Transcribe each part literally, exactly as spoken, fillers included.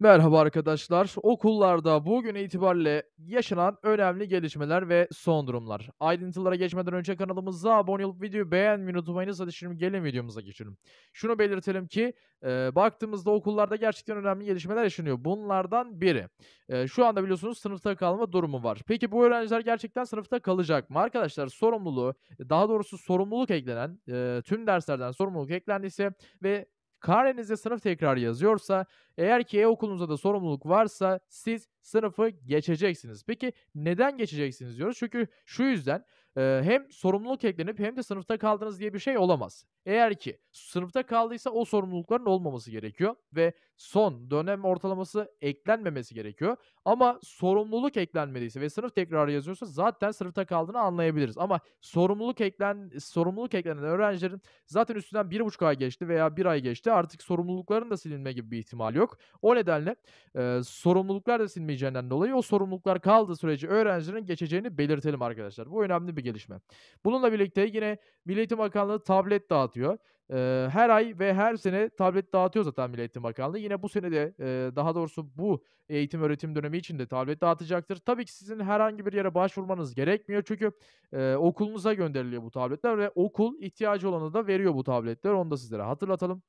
Merhaba arkadaşlar. Okullarda bugün itibariyle yaşanan önemli gelişmeler ve son durumlar. Ayrıntılara geçmeden önce kanalımıza abone olup videoyu beğenmeyi unutmayınız. Hadi şimdi gelin videomuza geçelim. Şunu belirtelim ki e, baktığımızda okullarda gerçekten önemli gelişmeler yaşanıyor. Bunlardan biri. E, şu anda biliyorsunuz sınıfta kalma durumu var. Peki bu öğrenciler gerçekten sınıfta kalacak mı? Arkadaşlar sorumluluğu, daha doğrusu sorumluluk eklenen, e, tüm derslerden sorumluluk eklendiyse ve karenizde sınıf tekrarı yazıyorsa, eğer ki e-okulunuzda da sorumluluk varsa siz sınıfı geçeceksiniz. Peki neden geçeceksiniz diyoruz? Çünkü şu yüzden e, hem sorumluluk eklenip hem de sınıfta kaldınız diye bir şey olamaz. Eğer ki sınıfta kaldıysa o sorumlulukların olmaması gerekiyor ve son dönem ortalaması eklenmemesi gerekiyor. Ama sorumluluk eklenmediyse ve sınıf tekrarı yazıyorsa zaten sınıfta kaldığını anlayabiliriz. Ama sorumluluk eklen sorumluluk eklenen öğrencilerin zaten üstünden bir buçuk ay geçti veya bir ay geçti, artık sorumlulukların da silinme gibi bir ihtimal yok. O nedenle e, sorumluluklar da silmeyecek. Dolayı o sorumluluklar kaldığı sürece öğrencilerin geçeceğini belirtelim arkadaşlar. Bu önemli bir gelişme. Bununla birlikte yine Milli Eğitim Bakanlığı tablet dağıtıyor. Ee, her ay ve her sene tablet dağıtıyor zaten Milli Eğitim Bakanlığı. Yine bu sene de e, daha doğrusu bu eğitim öğretim dönemi için de tablet dağıtacaktır. Tabii ki sizin herhangi bir yere başvurmanız gerekmiyor. Çünkü e, okulunuza gönderiliyor bu tabletler ve okul ihtiyacı olanı da veriyor bu tabletler. Onu da sizlere hatırlatalım.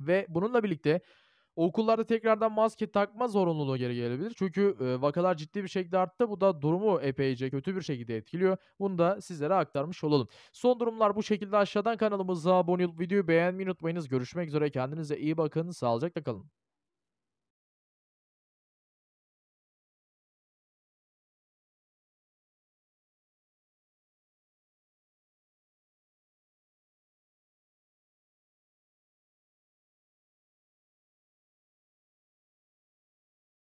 Ve bununla birlikte okullarda tekrardan maske takma zorunluluğu geri gelebilir. Çünkü vakalar ciddi bir şekilde arttı. Bu da durumu epeyce kötü bir şekilde etkiliyor. Bunu da sizlere aktarmış olalım. Son durumlar bu şekilde. Aşağıdan kanalımıza abone olup videoyu beğenmeyi unutmayınız. Görüşmek üzere. Kendinize iyi bakın. Sağlıcakla kalın.